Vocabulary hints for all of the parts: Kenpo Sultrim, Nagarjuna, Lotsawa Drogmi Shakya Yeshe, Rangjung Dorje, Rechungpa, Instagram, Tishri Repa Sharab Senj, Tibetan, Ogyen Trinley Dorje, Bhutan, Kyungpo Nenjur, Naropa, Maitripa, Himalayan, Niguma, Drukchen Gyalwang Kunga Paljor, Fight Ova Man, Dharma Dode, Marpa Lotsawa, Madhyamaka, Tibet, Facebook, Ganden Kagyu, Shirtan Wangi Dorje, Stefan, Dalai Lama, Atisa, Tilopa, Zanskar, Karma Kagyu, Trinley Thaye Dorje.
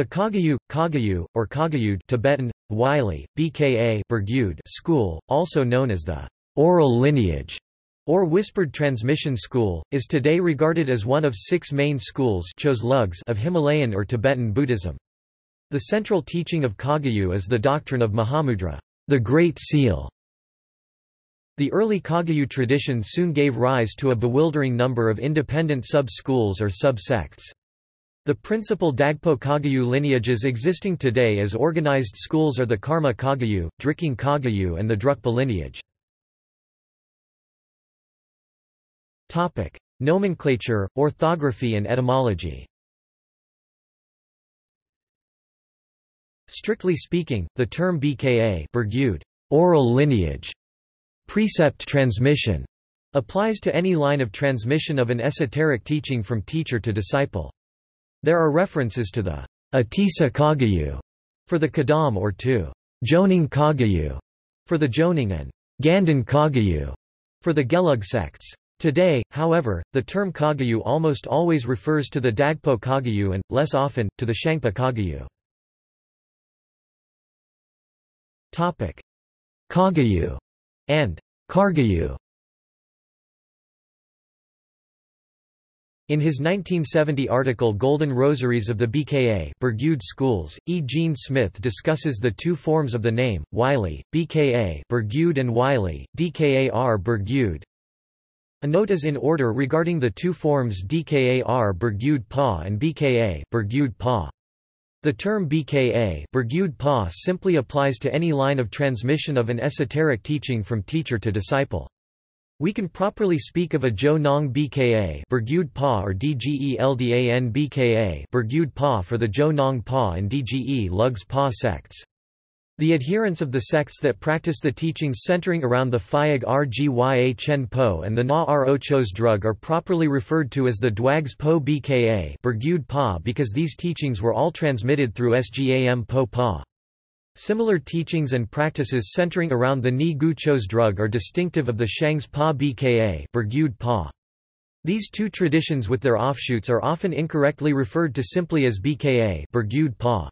The Kagyu, Kagyu, or Kagyud Tibetan, Wiley, BKA Burgyud school, also known as the oral lineage or whispered transmission school, is today regarded as one of six main schools of Himalayan or Tibetan Buddhism. The central teaching of Kagyu is the doctrine of Mahamudra, the Great Seal. The early Kagyu tradition soon gave rise to a bewildering number of independent sub-schools or sub-sects. The principal Dagpo Kagyu lineages existing today as organized schools are the Karma Kagyu, Drikung Kagyu and the Drukpa lineage. Nomenclature, orthography and etymology. Strictly speaking, the term BKA Burgyud, oral lineage, precept transmission, applies to any line of transmission of an esoteric teaching from teacher to disciple. There are references to the Atisa Kagyu for the Kadam or to Jonang Kagyu for the Jonang and Ganden Kagyu for the Gelug sects. Today, however, the term Kagyu almost always refers to the Dagpo Kagyu and, less often, to the Shangpa Kagyu. Kagyu and Kargyu. In his 1970 article Golden Rosaries of the BKA Burgyud Schools, E. Jean Smith discusses the two forms of the name, Wiley, BKA Burgyud and Wiley, DKAR Burgyud. A note is in order regarding the two forms DKAR Burgyud Pa and BKA Burgyud Pa. The term BKA Burgyud Pa simply applies to any line of transmission of an esoteric teaching from teacher to disciple. We can properly speak of a Jonang BKA Burgyud Pa or Dgeldan BKA Burgyud Pa for the Jonang Pa and Dge Lugs Pa sects. The adherents of the sects that practice the teachings centering around the Phyag Rgya Chen Po and the Na Rochos drug are properly referred to as the Dwags Po BKA Burgyud Pa because these teachings were all transmitted through Sgam Po Pa. Similar teachings and practices centering around the Ni Gu Chos drug are distinctive of the Shangs Pa BKA Burgyud Pa. These two traditions with their offshoots are often incorrectly referred to simply as BKA Burgyud Pa.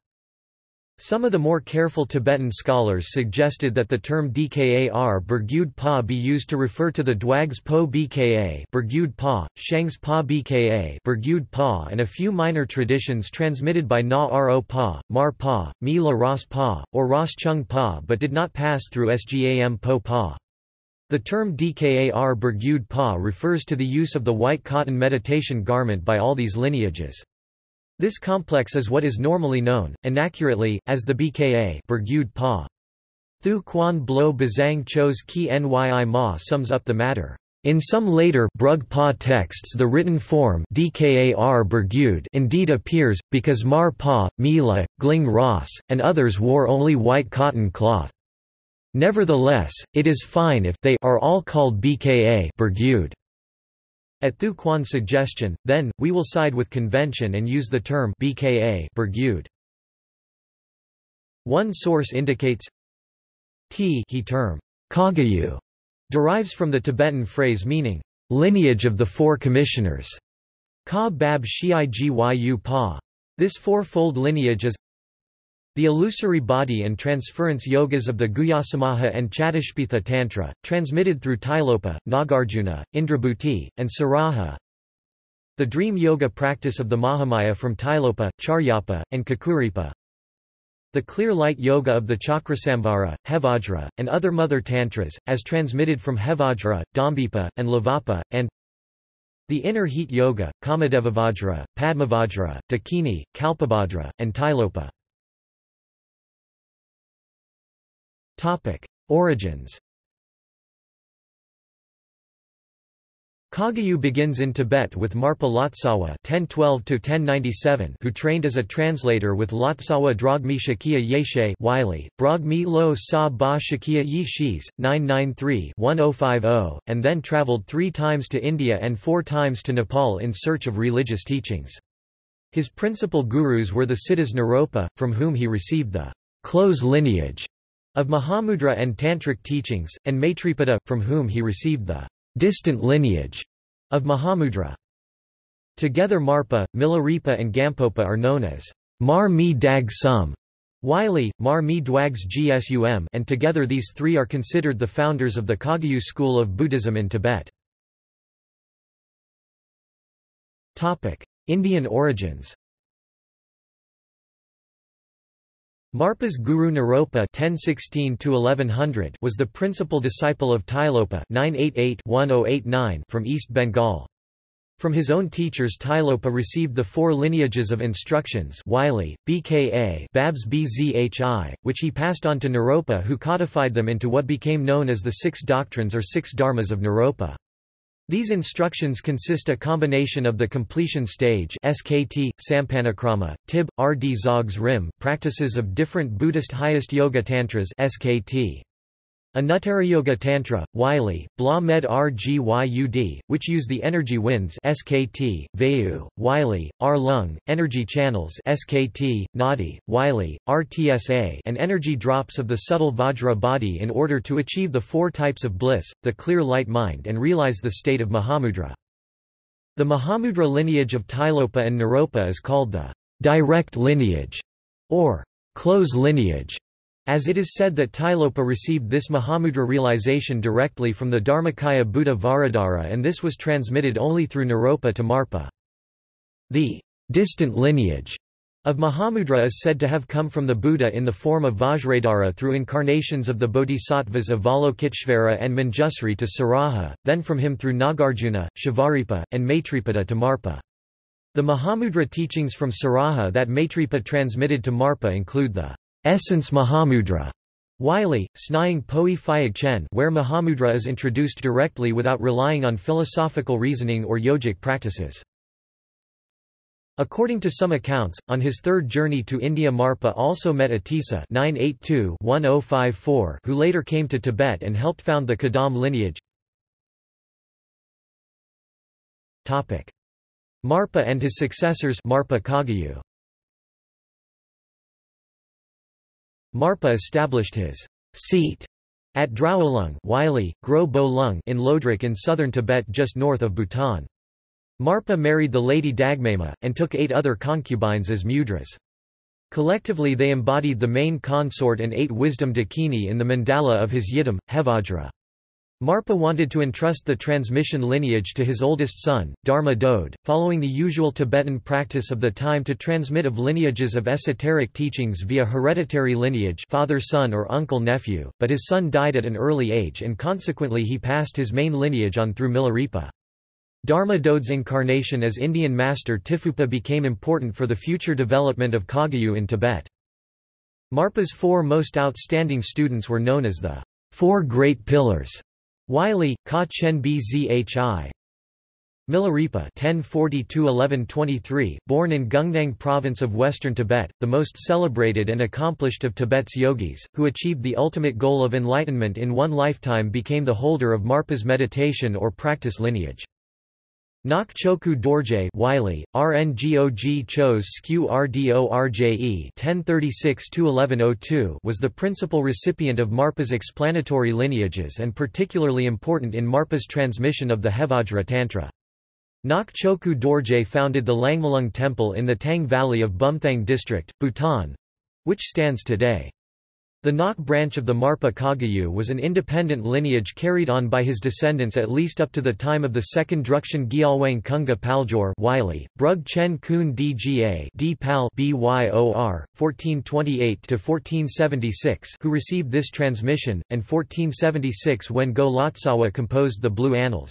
Some of the more careful Tibetan scholars suggested that the term DKAR Burgyud Pa be used to refer to the Dwags Po BKA Burgyud Pa, Shangs Pa BKA Burgyud Pa and a few minor traditions transmitted by Na Ro Pa, Marpa, Mila Ras Pa, or Roschung Pa but did not pass through Sgam Po Pa. The term DKAR Burgyud Pa refers to the use of the white cotton meditation garment by all these lineages. This complex is what is normally known, inaccurately, as the BKA Burgyud Pa. Thu Quan Blo Bazang Chos Ki Nyi Ma sums up the matter. In some later Brug Pa texts the written form DKAR Burgyud indeed appears, because Mar Pa, Mila, Gling Ross, and others wore only white cotton cloth. Nevertheless, it is fine if they are all called BKA Burgyud. At Thu Quan's suggestion, then, we will side with convention and use the term BKA Burgyud. One source indicates he term Kagyu derives from the Tibetan phrase meaning lineage of the four commissioners. Ka Bab Shigyu Pa. This fourfold lineage is the illusory body and transference yogas of the Guhyasamaha and Chatishpitha Tantra, transmitted through Tilopa, Nagarjuna, Indrabhuti, and Saraha. The dream yoga practice of the Mahamaya from Tilopa, Charyapa, and Kakuripa. The clear light yoga of the Chakrasamvara, Hevajra, and other mother tantras, as transmitted from Hevajra, Dambipa, and Lavapa, and the inner heat yoga, Kamadevavajra, Padmavajra, Dakini, Kalpabhadra, and Tilopa. Origins. Kagyu begins in Tibet with Marpa Lotsawa (1012–1097), who trained as a translator with Lotsawa Drogmi Shakya Yeshe (Wiley), Drogmi Lo Sa Ba Shakya Yeshis (993–1050), and then traveled 3 times to India and 4 times to Nepal in search of religious teachings. His principal gurus were the Siddhas Naropa, from whom he received the close lineage of Mahamudra and Tantric teachings, and Maitripada, from whom he received the distant lineage of Mahamudra. Together Marpa, Milarepa and Gampopa are known as Mar Mi Dag Sum, Wiley, Mar Mi Dwags Gsum, and together these three are considered the founders of the Kagyu school of Buddhism in Tibet. Indian origins. Marpa's guru Naropa (1016–1100) was the principal disciple of Tilopa (988–1089) from East Bengal. From his own teachers, Tilopa received the four lineages of instructions Wiley, Bka, Babs Bzhi, which he passed on to Naropa, who codified them into what became known as the Six Doctrines or Six Dharmas of Naropa. These instructions consist a combination of the completion stage (SKT), sampanakrama, tib, rd zogs rim, practices of different Buddhist highest yoga tantras (SKT), Anuttarayoga Tantra, Wiley, Bla Med Rgyud, which use the energy winds (SKT), Vayu, Wiley, R-Lung, energy channels (SKT), Nadi, Wiley, RTSA, and energy drops of the subtle Vajra body in order to achieve the four types of bliss, the clear light mind, and realize the state of Mahamudra. The Mahamudra lineage of Tilopa and Naropa is called the direct lineage or close lineage, as it is said that Tilopa received this Mahamudra realization directly from the Dharmakaya Buddha Varadhara, and this was transmitted only through Naropa to Marpa. The distant lineage of Mahamudra is said to have come from the Buddha in the form of Vajradhara through incarnations of the Bodhisattvas of Avalokiteshvara and Manjusri to Saraha, then from him through Nagarjuna, Shivaripa, and Maitripada to Marpa. The Mahamudra teachings from Saraha that Maitripa transmitted to Marpa include the Essence Mahamudra, Wiley, Snying Poe Phayag Chen, where Mahamudra is introduced directly without relying on philosophical reasoning or yogic practices. According to some accounts, on his third journey to India, Marpa also met Atisa (982–1054), who later came to Tibet and helped found the Kadam lineage. Topic: Marpa and his successors, Marpa Kagyu. Marpa established his seat at Draolung Wiley, Gro Bo Lung in Lodruk in southern Tibet just north of Bhutan. Marpa married the lady Dagmema, and took 8 other concubines as mudras. Collectively they embodied the main consort and 8 wisdom dakini in the mandala of his yidam, Hevajra. Marpa wanted to entrust the transmission lineage to his oldest son, Dharma Dode, following the usual Tibetan practice of the time to transmit of lineages of esoteric teachings via hereditary lineage father-son or uncle-nephew, but his son died at an early age and consequently he passed his main lineage on through Milarepa. Dharma Dode's incarnation as Indian master Tifupa became important for the future development of Kagyu in Tibet. Marpa's 4 most outstanding students were known as the 4 Great Pillars. Wiley, Ka Chen Bzhi. Milarepa (1042–1123), born in Gungnang province of western Tibet, the most celebrated and accomplished of Tibet's yogis, who achieved the ultimate goal of enlightenment in one lifetime, became the holder of Marpa's meditation or practice lineage. Nak Choku Dorje Wiley, Rngog Chose Skew Rdorje (1036–1102) was the principal recipient of Marpa's explanatory lineages and particularly important in Marpa's transmission of the Hevajra Tantra. Nak Choku Dorje founded the Langmalung Temple in the Tang Valley of Bumthang District, Bhutan, which stands today. The Nak branch of the Marpa Kagyu was an independent lineage carried on by his descendants at least up to the time of the second Drukchen Gyalwang Kunga Paljor Wiley, Brug Chen Kun Dga Dpal Byor, 1428–1476 who received this transmission, and 1476 when Go Lotsawa composed the Blue Annals.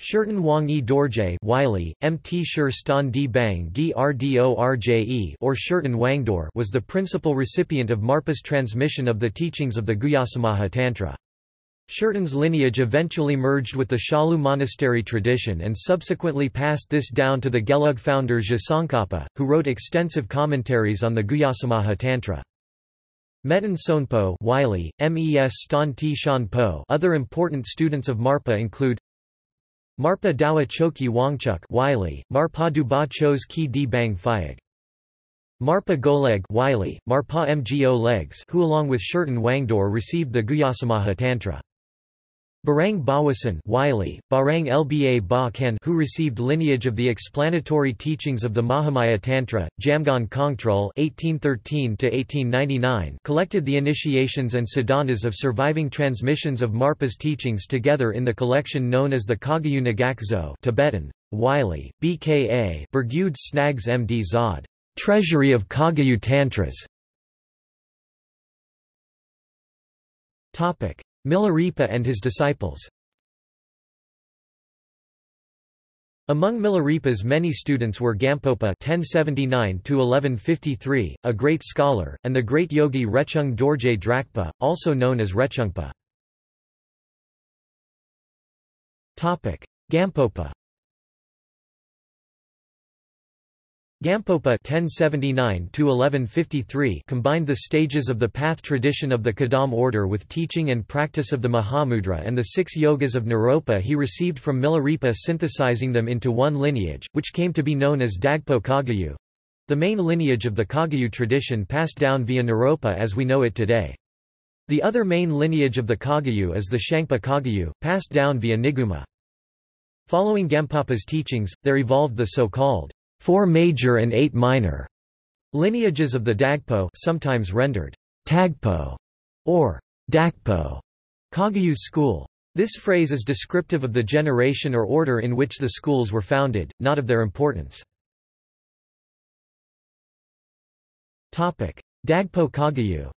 Shirtan Wangi Dorje Wiley, Mt Shir Stan D Bang Drdorje or Shirtan Wangdor was the principal recipient of Marpa's transmission of the teachings of the Guhyasamaha Tantra. Shirtan's lineage eventually merged with the Shalu monastery tradition and subsequently passed this down to the Gelug founder Zhisongkhapa, who wrote extensive commentaries on the Guhyasamaha Tantra. Metin Sonpo Wiley, Mes Stan T Shanpo. Other important students of Marpa include Marpa Dawa Choki Wangchuk Wiley, Marpa Duba Chose Ki D Bang Phayag. Marpa Goleg Wiley, Marpa Mgo Legs who along with Shirtan Wangdor received the Guhyasamaha Tantra. Barang Bawasan Wiley, Barang Lba Ba Khan, who received lineage of the explanatory teachings of the Mahamaya Tantra, Jamgon Kongtrul (1813–1899) collected the initiations and sadhanas of surviving transmissions of Marpa's teachings together in the collection known as the Kagyu Nagakzo (Tibetan: Wiley, Bka, Bergud Snags Md Zod, Treasury of Kagyu Tantras). Topic: Milarepa and his disciples. Among Milarepa's many students were Gampopa (1079–1153), a great scholar, and the great yogi Rechung Dorje Drakpa, also known as Rechungpa. Topic: Gampopa. Gampopa (1079–1153) combined the stages of the path tradition of the Kadam order with teaching and practice of the Mahamudra and the six yogas of Naropa he received from Milarepa, synthesizing them into one lineage, which came to be known as Dagpo Kagyu, the main lineage of the Kagyu tradition passed down via Naropa as we know it today. The other main lineage of the Kagyu is the Shangpa Kagyu, passed down via Niguma. Following Gampopa's teachings, there evolved the so-called 4 major and 8 minor lineages of the Dagpo, sometimes rendered Tagpo or Dakpo Kagyu school. This phrase is descriptive of the generation or order in which the schools were founded, not of their importance. Topic: Dagpo Kagyu.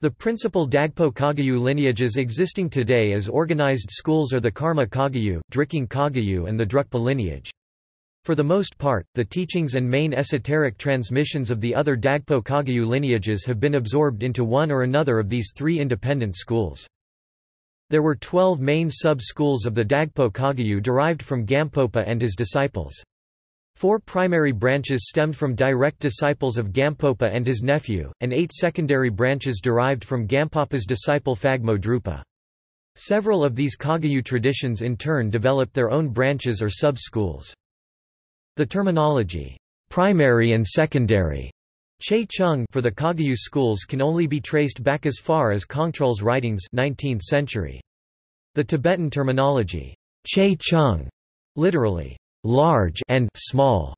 The principal Dagpo Kagyu lineages existing today as organized schools are the Karma Kagyu, Drikung Kagyu and the Drukpa lineage. For the most part, the teachings and main esoteric transmissions of the other Dagpo Kagyu lineages have been absorbed into one or another of these three independent schools. There were 12 main sub-schools of the Dagpo Kagyu derived from Gampopa and his disciples. 4 primary branches stemmed from direct disciples of Gampopa and his nephew, and 8 secondary branches derived from Gampopa's disciple Phagmo Drupa. Several of these Kagyu traditions in turn developed their own branches or sub-schools. The terminology, primary and secondary, che-chung for the Kagyu schools can only be traced back as far as Kongtrul's writings 19th century. The Tibetan terminology, che-chung, literally, large and small,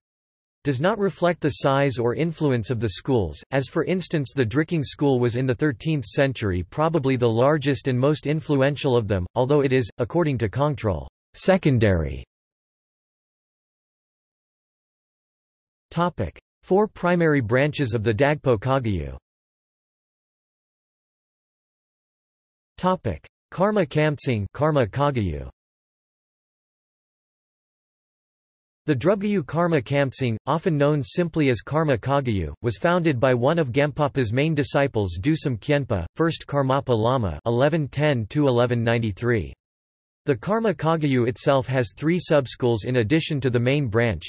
does not reflect the size or influence of the schools, as for instance the Drikung school was in the 13th century probably the largest and most influential of them, although it is, according to Kongtrul, secondary. 4 primary branches of the Dagpo Kagyu. Karma Kamtsing Karma Kagyu. The Drukpa Karma Kamtsing, often known simply as Karma Kagyu, was founded by one of Gampopa's main disciples Dusam Khyentpa, 1st Karmapa Lama (1110–1193). The Karma Kagyu itself has 3 sub-schools in addition to the main branch.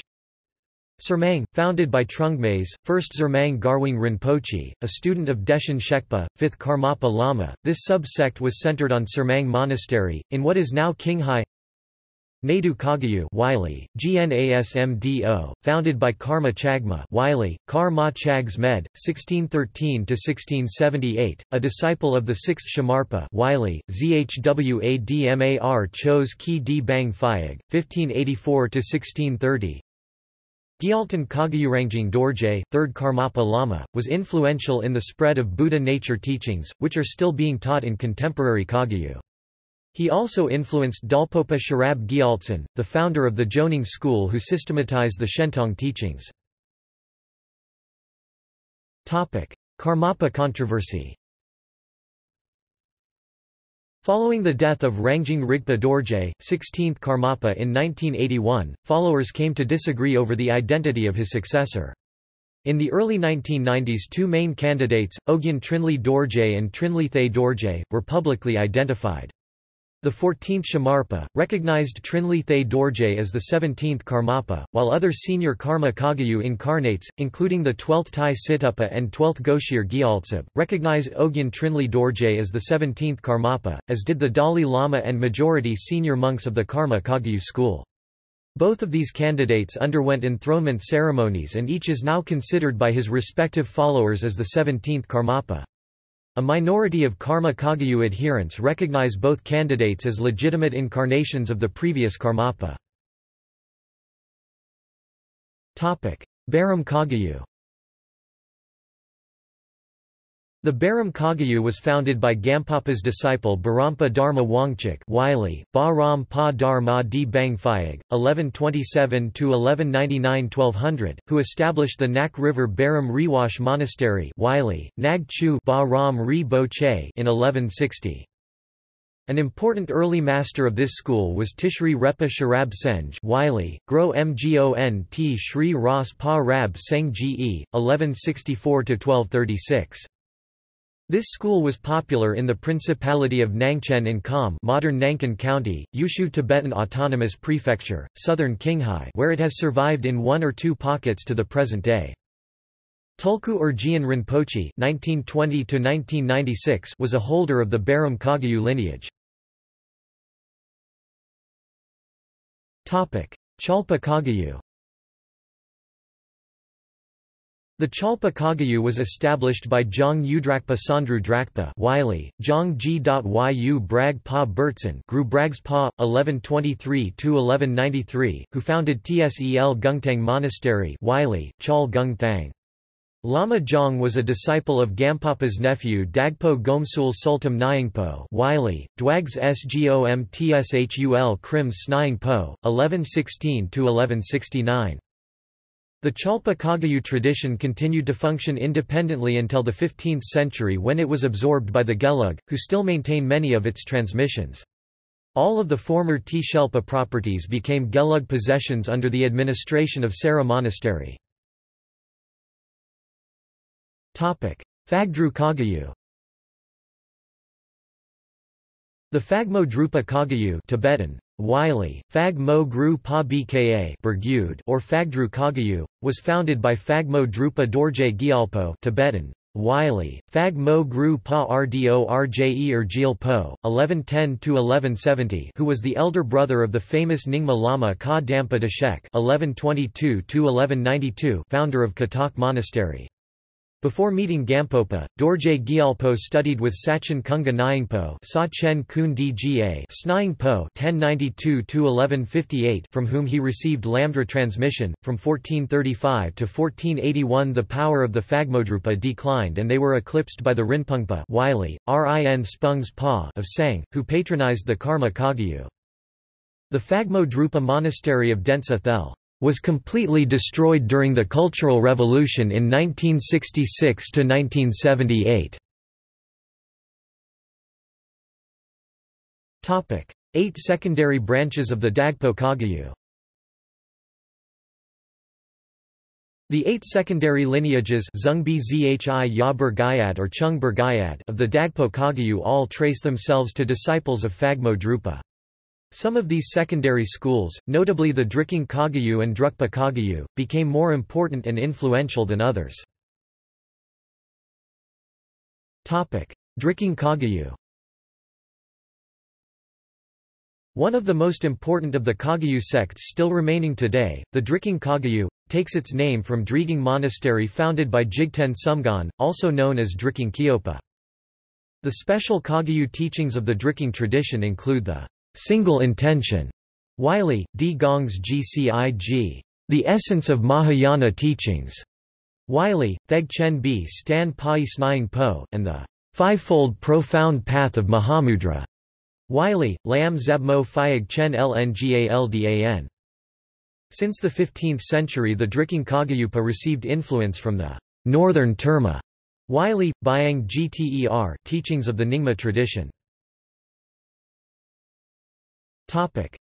Sermang, founded by Trungmais, 1st Zermang Garwing Rinpoche, a student of Deshen Shekpa, 5th Karmapa Lama. This sub-sect was centered on Sermang Monastery, in what is now Qinghai. Nadu Kagyu Wiley, GNASMDO, founded by Karma Chagma Wiley, Karma Chags Med, 1613–1678, a disciple of the 6th Shamarpa Wiley, Zhwadmar Chose Ki D Bang Phayag, 1584–1630. Gyalten Kagyu Rangjung Dorje, 3rd Karmapa Lama, was influential in the spread of Buddha nature teachings, which are still being taught in contemporary Kagyu. He also influenced Dalpopa Sharab Gyaltsen, the founder of the Jonang school who systematized the Shentong teachings. Karmapa controversy. Following the death of Rangjung Rigpa Dorje, 16th Karmapa in 1981, followers came to disagree over the identity of his successor. In the early 1990s, 2 main candidates, Ogyen Trinley Dorje and Trinley Thaye Dorje, were publicly identified. The 14th Shamarpa recognized Trinley Thaye Dorje as the 17th Karmapa, while other senior Karma Kagyu incarnates, including the 12th Tai Situpa and 12th Goshir Gyaltseb, recognized Ogyen Trinley Dorje as the 17th Karmapa, as did the Dalai Lama and majority senior monks of the Karma Kagyu school. Both of these candidates underwent enthronement ceremonies and each is now considered by his respective followers as the 17th Karmapa. A minority of Karma Kagyu adherents recognize both candidates as legitimate incarnations of the previous Karmapa. Baram Kagyu. The Baram Kagyu was founded by Gampopa's disciple Barampa Dharma Wangchuk Wiley, Ba-ram Pa Dharma D. Bang Phayag, 1127–1199–1200, who established the Nak River Baram Rewash Monastery Wiley, Nag Chu Ba-ram Re Bo Che in 1160. An important early master of this school was Tishri Repa Sharab Senj Wiley, Gro Mgon T. Shri Ras Pa Rab Seng Ge, 1164–1236. This school was popular in the Principality of Nangchen in Kham, modern Nankin County, Yushu Tibetan Autonomous Prefecture, southern Qinghai, where it has survived in one or two pockets to the present day. Tulku Urgyen Rinpoche (1920–1996) was a holder of the Baram Kagyu lineage. Topic: Chalpa Kagyu. The Chalpa Kagyu was established by Jong Udrakpa Sandru Drakpa Wiley, Jong G.Yu Brag Pa Bertson Gru Brags Pa, 1123–1193, who founded Tsel Gungtang Monastery Wiley, Chal Gungthang. Lama Jong was a disciple of Gampopa's nephew Dagpo Gomsul Sultam Nyingpo Wiley, Dwags Sgomtshul Krim Snyingpo, 1116–1169. The Chalpa Kagyu tradition continued to function independently until the 15th century when it was absorbed by the Gelug, who still maintain many of its transmissions. All of the former Tshelpa properties became Gelug possessions under the administration of Sara Monastery. Phagdru Kagyu. The Phagmo Drupa Kagyu Tibetan, Wiley, Phagmo Gru Pa Bka or Phagdru Kagyu, was founded by Phagmo Drupa Dorje Gyalpo Tibetan, Wiley, Phagmo Gru Pa Rdo Rje Urgyalpo, 1110–1170, who was the elder brother of the famous Nyingma Lama Ka Dampa Deshek 1122–1192, founder of Katak Monastery. Before meeting Gampopa, Dorje Gyalpo studied with Sachin Kunga Nyingpo Sachen Kun Dga Snyingpo 1092–1158, from whom he received Lamdra transmission. From 1435 to 1481 the power of the Phagmodrupa declined and they were eclipsed by the Rinpopa Wiley, Rin Spungs Pa of Sang, who patronized the Karma Kagyu. The Phagmodrupa monastery of Densa Thel was completely destroyed during the Cultural Revolution in 1966–1978. 8 secondary branches of the Dagpo Kagyu. The 8 secondary lineages Zungbi Zhi Ya Burgayat or Chung Burgayat of the Dagpo Kagyu all trace themselves to disciples of Phagmo Drupa. Some of these secondary schools, notably the Drikung Kagyu and Drukpa Kagyu, became more important and influential than others. Drikung Kagyu. One of the most important of the Kagyu sects still remaining today, the Drikung Kagyu, takes its name from Drikung Monastery founded by Jigten Sumgon, also known as Drikung Kyopa. The special Kagyu teachings of the Drikung tradition include the single intention, Wiley, D. Gongs Gcig, the essence of Mahayana teachings, Wiley, Thegchen B. Stan Pai Snying Po, and the fivefold profound path of Mahamudra, Wiley, Lam Zebmo Phayag Chen Lngaldan. Since the 15th century, the Drikung Kagyupa received influence from the northern Terma, Wiley, Byang Gter teachings of the Nyingma tradition.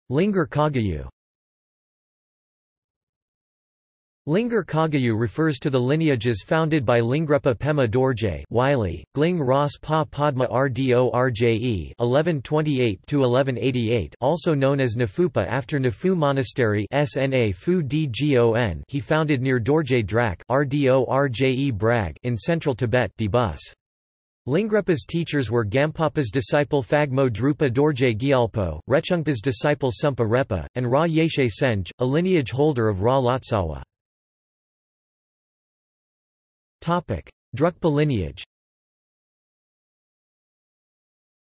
Lingar Kagyu. Lingar Kagyu refers to the lineages founded by Lingrepa Pema Dorje Wiley, Gling Ras Pa Padma Rdo Rje 1128–1188, also known as Nafupa after Nafu Monastery Sna Fu Dgon he founded near Dorje Drak Rdo Rje Brag in central Tibet Debus. Lingrepa's teachers were Gampopa's disciple Phagmo Drupa Dorje Gyalpo, Rechungpa's disciple Sumpa Repa, and Ra Yeshe Senj, a lineage holder of Ra Lotsawa. Drukpa lineage.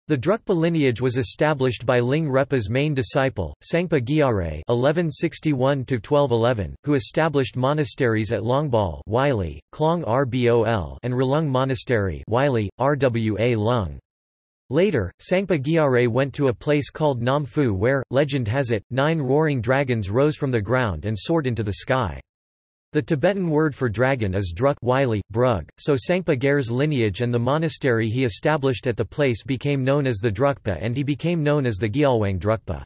The Drukpa lineage was established by Ling Repa's main disciple, Sangpa Gyalre (1161–1211), who established monasteries at Longbal (Wiley, Klong Rbol) and Relung Monastery (Wiley, Rwa Lung). Later, Sangpa Gyalre went to a place called Nam Phu where, legend has it, 9 roaring dragons rose from the ground and soared into the sky. The Tibetan word for dragon is druk (Wiley, brug), so Sangpa Gyalre's lineage and the monastery he established at the place became known as the Drukpa, and he became known as the Gyalwang Drukpa.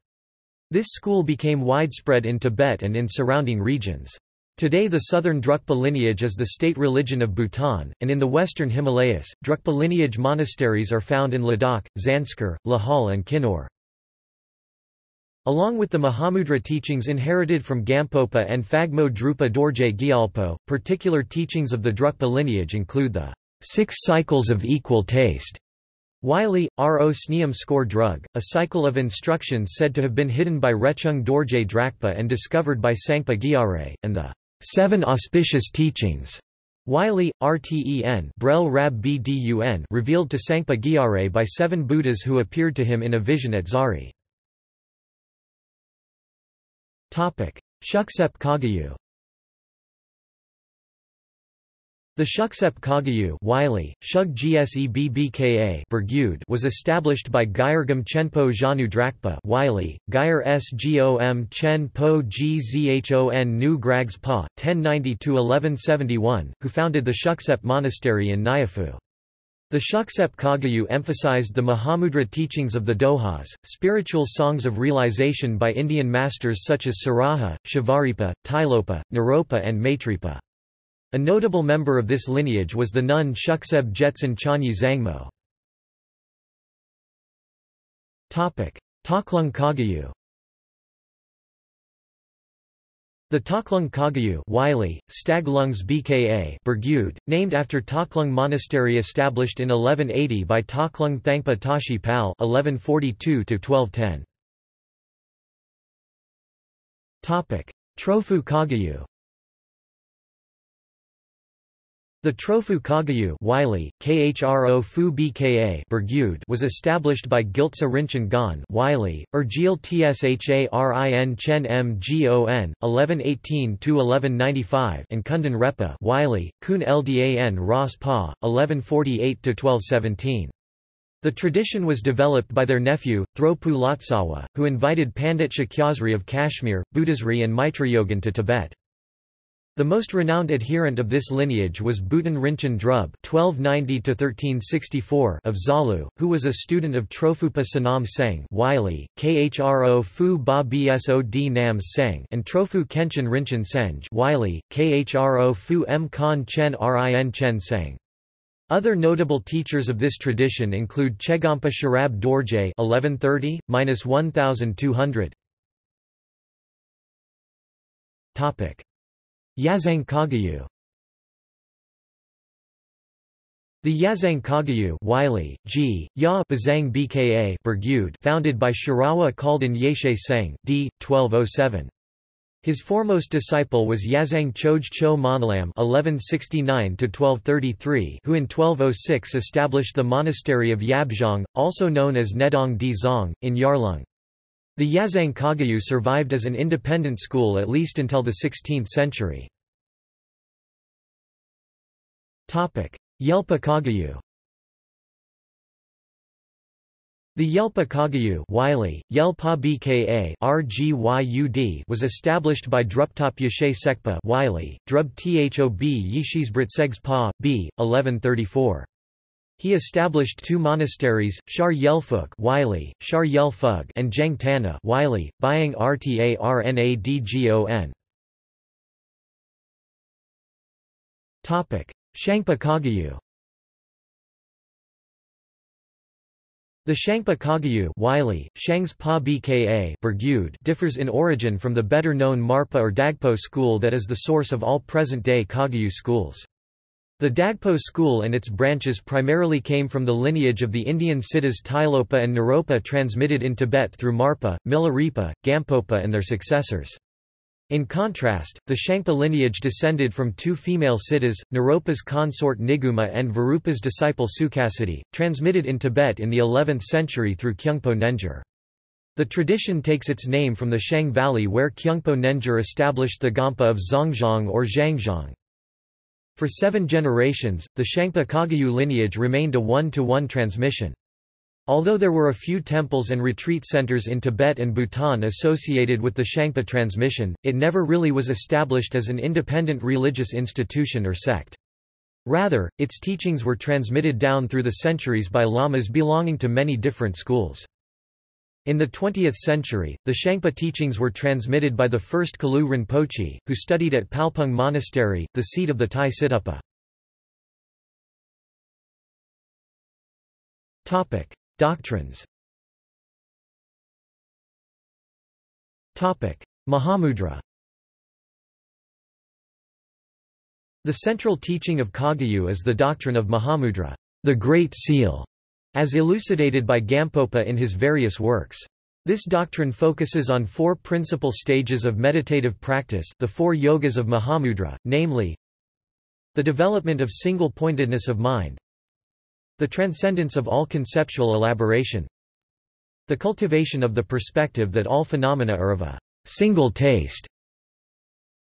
This school became widespread in Tibet and in surrounding regions. Today the southern Drukpa lineage is the state religion of Bhutan, and in the western Himalayas, Drukpa lineage monasteries are found in Ladakh, Zanskar, Lahal and Kinnaur. Along with the Mahamudra teachings inherited from Gampopa and Phagmo Drukpa Dorje Gyalpo, particular teachings of the Drukpa lineage include the 6 cycles of equal taste. Wiley, R.O. Sneum Score Drug, a cycle of instructions said to have been hidden by Rechung Dorje Drakpa and discovered by Sangpa Gyalre, and the 7 auspicious teachings. Wiley, R.T.E.N. Brel Rab B.D.U.N. revealed to Sangpa Gyalre by 7 Buddhas who appeared to him in a vision at Zari. Shuksep Kagyu. The Shuksep Kagyu Wiley, Shug Gsebbka was established by Gyurgam Chenpo Janu Drakpa Wiley, Gyur Sgom Chenpo Gzhon Nu Grags Pa, 1090–1171, who founded the Shuksep Monastery in Nyafu. The Shuksep Kagyu emphasized the Mahamudra teachings of the Dohas, spiritual songs of realization by Indian masters such as Saraha, Shivaripa, Tilopa, Naropa and Maitripa. A notable member of this lineage was the nun Shukseb Jetsen Chanyi Zangmo. Taklung Kagyu. The Taklung Kagyu Wiley, Staglungs Bka Burgud, named after Taklung Monastery established in 1180 by Taklung Thangpa Tashi Pal (1142–1210). Topic: Trofu Kagyu. The Trofu Kagyu Wiley, Khro Fu Bka Burgud was established by Giltsa Rinchen Gan Wiley, Urgil Tsharin Chen Mgon, 1118–1195 and Kundan Repa Wiley, Kun Ldan Ras Pa, 1148–1217. The tradition was developed by their nephew, Thropu Lotsawa, who invited Pandit Shakyasri of Kashmir, Buddhasri and Maitrayogan to Tibet. The most renowned adherent of this lineage was Bhutan Rinchen Drub (1290–1364) of Zalu, who was a student of Trofupa Sanam Seng Wiley, Khro Fu Ba Bsod Nam Seng and Trofu Kenchen Rinchen Senj Wiley, Khro Fu M Khan Chen Rin Chen Seng. Other notable teachers of this tradition include Chegampa Sharab Dorje (1130–1200). Topic: Yazang Kagyu. The Yazang Kagyu Wiley, G. Ya Bazang Bka Burgud, founded by Shirawa Kalden Yeshe Seng, d. 1207. His foremost disciple was Yazang Chöj Cho Monlam (1169–1233), who in 1206 established the monastery of Yabzhong, also known as Nedong di Zong, in Yarlung. The Yazang Kagyu survived as an independent school at least until the 16th century. Yelpa Kagyu. The Yelpa Kagyu Wiley, Yelpa Bka Rgyud was established by Druptop Yeshe Sekpa Wiley, Drub Thob Yeshesbritsegs Pa, b. 1134. He established 2 monasteries, Shar Yelfug Wiley, Shar Yelfug and Jang Tana Wiley, Byang Rtarnadgon. Topic: Shangpa Kagyu. The Shangpa Kagyu Wiley, Shangspa Bka Burgud differs in origin from the better-known Marpa or Dagpo school that is the source of all present-day Kagyu schools. The Dagpo school and its branches primarily came from the lineage of the Indian siddhas Tilopa and Naropa transmitted in Tibet through Marpa, Milarepa, Gampopa and their successors. In contrast, the Shangpa lineage descended from two female siddhas, Naropa's consort Niguma and Varupa's disciple Sukhasati, transmitted in Tibet in the 11th century through Kyungpo Nenjur. The tradition takes its name from the Shang Valley where Kyungpo Nenjur established the Gampa of Zongzhang or Zhangzhang. For 7 generations, the Shangpa Kagyu lineage remained a one-to-one transmission. Although there were a few temples and retreat centers in Tibet and Bhutan associated with the Shangpa transmission, it never really was established as an independent religious institution or sect. Rather, its teachings were transmitted down through the centuries by lamas belonging to many different schools. In the 20th century, the Shangpa teachings were transmitted by the first Kelu Rinpoche, who studied at Palpung Monastery, the seat of the Tai Situpa. Doctrines. Mahamudra. The central teaching of Kagyu is the doctrine of Mahamudra, the Great Seal, as elucidated by Gampopa in his various works. This doctrine focuses on 4 principal stages of meditative practice, the 4 yogas of Mahamudra, namely the development of single-pointedness of mind, the transcendence of all conceptual elaboration, the cultivation of the perspective that all phenomena are of a single taste,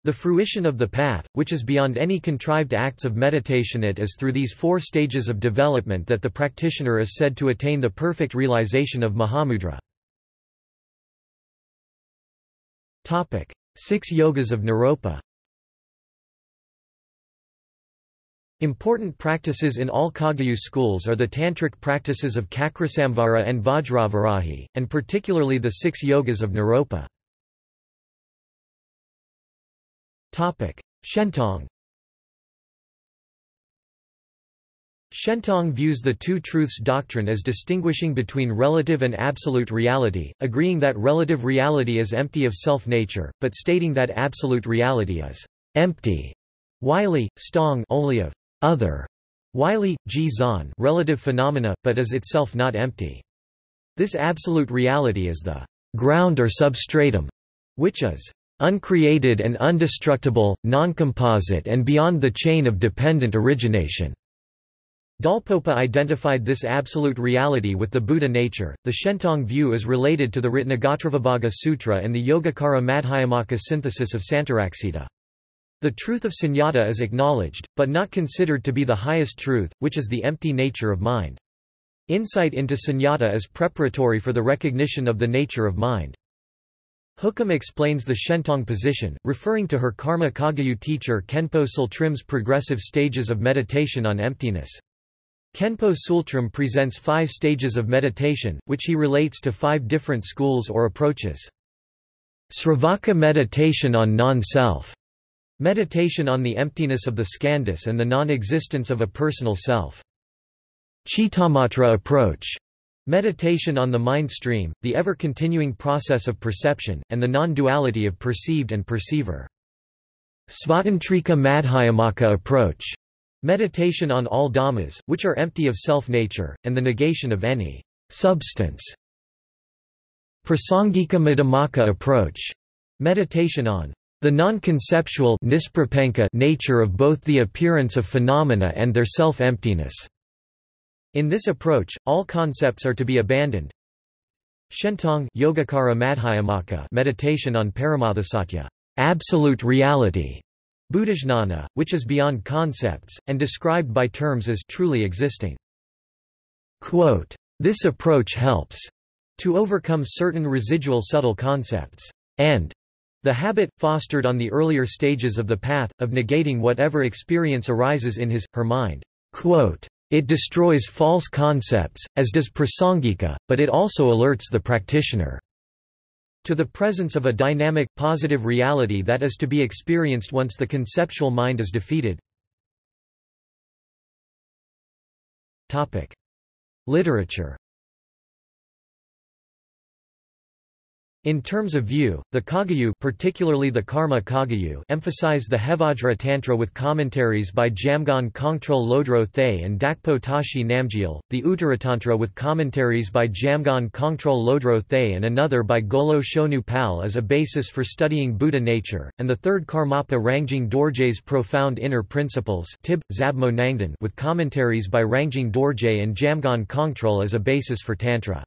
the fruition of the path, which is beyond any contrived acts of meditation. It is through these 4 stages of development that the practitioner is said to attain the perfect realization of Mahamudra. 6 yogas of Naropa. Important practices in all Kagyu schools are the tantric practices of Kakrasamvara and Vajravarahi, and particularly the 6 yogas of Naropa. Shentong. Shentong views the Two Truths doctrine as distinguishing between relative and absolute reality, agreeing that relative reality is empty of self-nature, but stating that absolute reality is empty, wily, stong only of other, wily, jizan relative phenomena, but is itself not empty. This absolute reality is the ground or substratum, which is uncreated and undestructible, non-composite and beyond the chain of dependent origination. Dalpopa identified this absolute reality with the Buddha nature. The Shentong view is related to the Ritnagatravabhaga Sutra and the Yogacara Madhyamaka synthesis of Santaraksita. The truth of sunyata is acknowledged, but not considered to be the highest truth, which is the empty nature of mind. Insight into sunyata is preparatory for the recognition of the nature of mind. Hookham explains the Shentong position, referring to her Karma Kagyu teacher Kenpo Sultrim's progressive stages of meditation on emptiness. Kenpo Sultrim presents 5 stages of meditation, which he relates to 5 different schools or approaches. Sravaka meditation on non-self, meditation on the emptiness of the skandhas and the non-existence of a personal self. Chittamatra approach, meditation on the mind stream, the ever-continuing process of perception, and the non-duality of perceived and perceiver. Svatantrika Madhyamaka approach, meditation on all dhammas, which are empty of self-nature, and the negation of any substance. Prasangika Madhyamaka approach, meditation on the non-conceptual nature of both the appearance of phenomena and their self-emptiness. In this approach, all concepts are to be abandoned. Shentong Yogacara Madhyamaka meditation on Paramathasatya, absolute reality, Buddhajnana, which is beyond concepts, and described by terms as truly existing. Quote, "This approach helps to overcome certain residual subtle concepts and the habit, fostered on the earlier stages of the path, of negating whatever experience arises in his, her mind." Quote, "It destroys false concepts, as does prasangika, but it also alerts the practitioner to the presence of a dynamic, positive reality that is to be experienced once the conceptual mind is defeated." Literature. In terms of view, the Kagyu, particularly the Karma Kagyu, emphasize the Hevajra Tantra with commentaries by Jamgon Kongtrul Lodro Thay and Dakpo Tashi Namgyal, the Uttaratantra with commentaries by Jamgon Kongtrul Lodro Thay and another by Golo Shonu Pal as a basis for studying Buddha nature, and the third Karmapa Rangjung Dorje's Profound Inner Principles with commentaries by Rangjung Dorje and Jamgon Kongtrul as a basis for Tantra.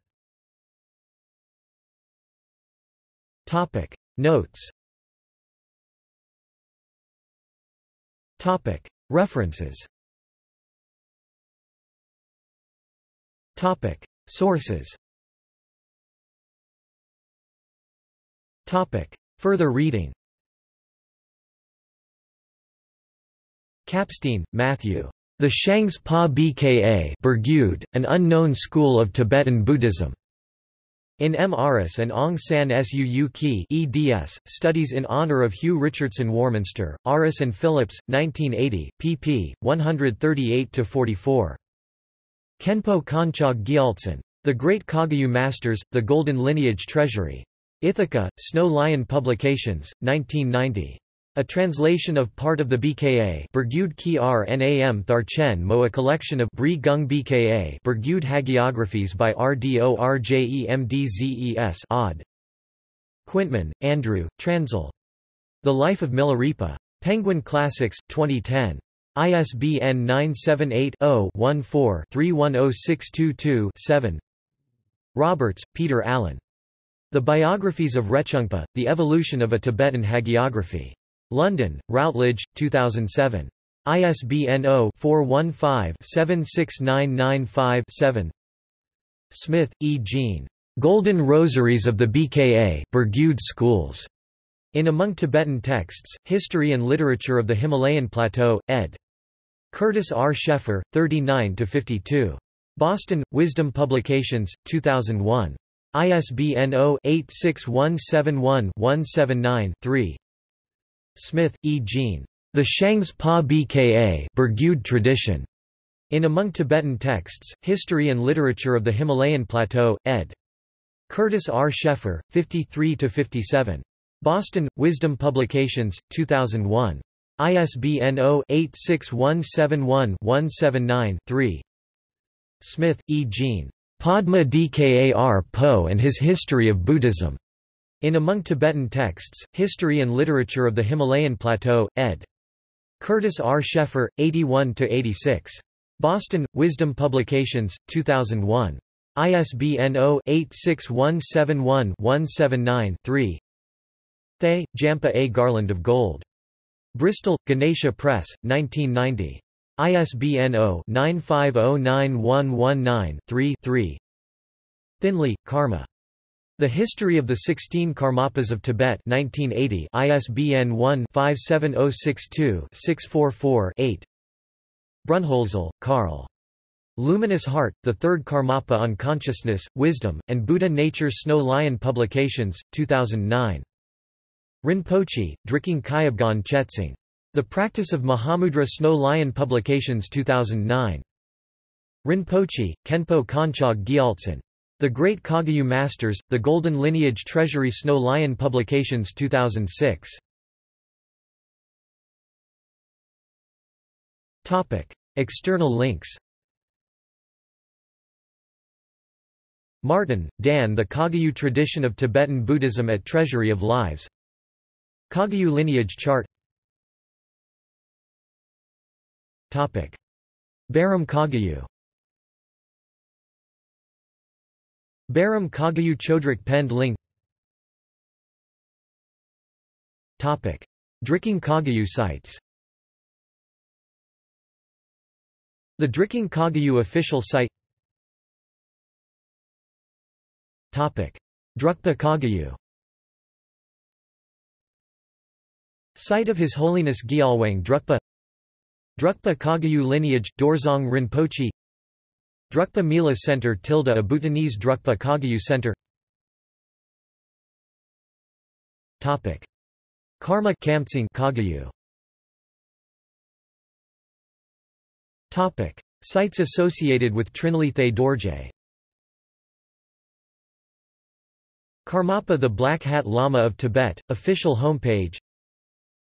Notes. References. Sources. Further reading. Kapstein, Matthew. The Shangpa Bka Burgyud, An Unknown School of Tibetan Buddhism. In M. Aris and Aung San Suu Kyi eds, Studies in Honor of Hugh Richardson Warminster, Aris and Phillips, 1980, pp. 138–44. Kenpo Kanchog Gyaltsen. The Great Kagyu Masters, The Golden Lineage Treasury. Ithaca, Snow Lion Publications, 1990. A translation of part of the Bka Burgyud Ki Rnam Tharchen Mo, a collection of Bri Gung Bka Burgyud hagiographies by Rdorjemdzes Odd. Quintman, Andrew, Transl. The Life of Milarepa. Penguin Classics, 2010. ISBN 978-0-14-310622-7. Roberts, Peter Allen. The Biographies of Rechungpa, The Evolution of a Tibetan Hagiography. London, Routledge, 2007. ISBN 0-415-76995-7. Smith, E. Jean. Golden Rosaries of the Bka Burgyud Schools. In Among Tibetan Texts, History and Literature of the Himalayan Plateau, ed. Curtis R. Sheffer, 39–52. Boston, Wisdom Publications, 2001. ISBN 0-86171-179-3. Smith, E. Jean. The Shangpa Bka Burgyud Tradition. In Among Tibetan Texts, History and Literature of the Himalayan Plateau, ed. Curtis R. Sheffer, 53–57. Boston, Wisdom Publications, 2001. ISBN 0-86171-179-3. Smith, E. Jean. Padma Dkar Po and His History of Buddhism. In Among Tibetan Texts, History and Literature of the Himalayan Plateau, ed. Curtis R. Sheffer, 81–86. Boston, Wisdom Publications, 2001. ISBN 0-86171-179-3. Thay, Jampa A Garland of Gold. Bristol, Ganesha Press, 1990. ISBN 0-9509119-3-3. Thinley, Karma. The History of the 16 Karmapas of Tibet, 1980, ISBN 1-57062-644-8. Brunholzl, Karl. Luminous Heart, The Third Karmapa on Consciousness, Wisdom, and Buddha Nature, Snow Lion Publications, 2009. Rinpoche, Drikung Khyabgon Chetsung. The Practice of Mahamudra, Snow Lion Publications, 2009. Rinpoche, Kenpo Kanchog Gyaltsen. The Great Kagyu Masters, The Golden Lineage Treasury, Snow Lion Publications, 2006. External links. Martin, Dan. The Kagyu Tradition of Tibetan Buddhism at Treasury of Lives. Kagyu Lineage Chart. Baram Kagyu. Baram Kagyu Chodrak Pend Ling. Drikung Kagyu sites. The Drikung Kagyu official site. Drukpa Kagyu. Site of His Holiness Gyalwang Drukpa. Drukpa Kagyu lineage, Dorzong Rinpoche. Drukpa Mila Center / a Bhutanese Drukpa Kagyu Center. Karma Kamtsing Kagyu. Sites associated with Trinley Thaye Dorje. Karmapa, the Black Hat Lama of Tibet, official homepage.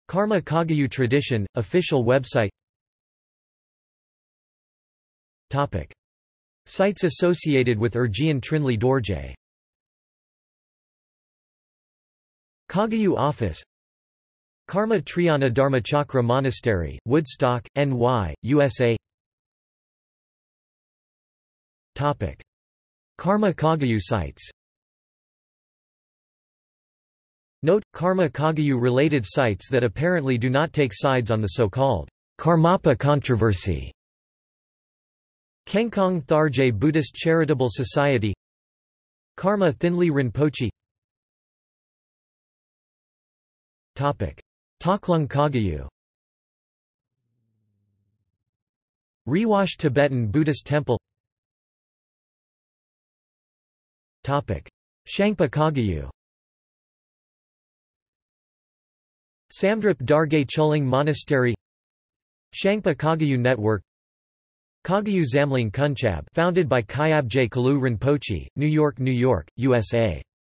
Karma Kagyu tradition, official website. Topic: sites associated with Ogyen Trinley Dorje. Kagyu office. Karma Triana Dharmachakra Monastery, Woodstock, NY, USA. Topic: Karma Kagyu sites. Note: Karma Kagyu-related sites that apparently do not take sides on the so-called Karmapa controversy. Kengkong Tharje Buddhist Charitable Society. Karma Thinley Rinpoche. Topic: Taklung Kagyu. Rewash Tibetan Buddhist Temple. Topic: Shangpa Kagyu. Samdrup Dargay Choling Monastery. Shangpa Kagyu Network. Kagyu Zamling Kunchab, founded by Khyabje Kalu Rinpoche, New York, USA.